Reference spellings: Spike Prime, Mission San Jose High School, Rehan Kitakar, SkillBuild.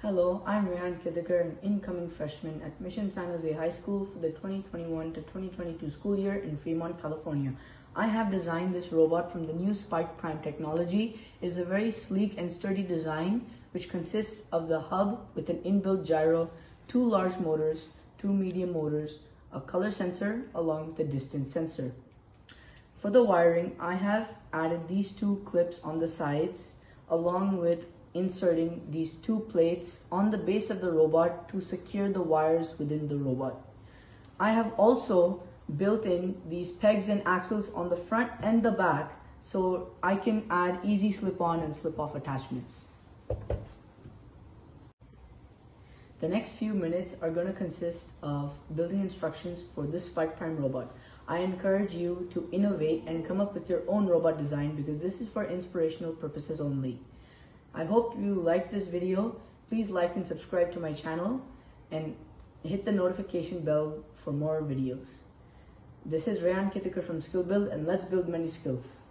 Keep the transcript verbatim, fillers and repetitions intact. Hello, I'm Rehan Kitakar, an incoming freshman at Mission San Jose High School for the twenty twenty-one to twenty twenty-two school year in Fremont, California. I have designed this robot from the new Spike Prime technology. It is a very sleek and sturdy design which consists of the hub with an inbuilt gyro, two large motors, two medium motors, a color sensor along with a distance sensor. For the wiring, I have added these two clips on the sides along with inserting these two plates on the base of the robot to secure the wires within the robot. I have also built in these pegs and axles on the front and the back so I can add easy slip-on and slip-off attachments. The next few minutes are going to consist of building instructions for this Spike Prime robot. I encourage you to innovate and come up with your own robot design because this is for inspirational purposes only. I hope you liked this video. Please like and subscribe to my channel and hit the notification bell for more videos. This is Rehan Kitakar from SkillBuild, and let's build many skills.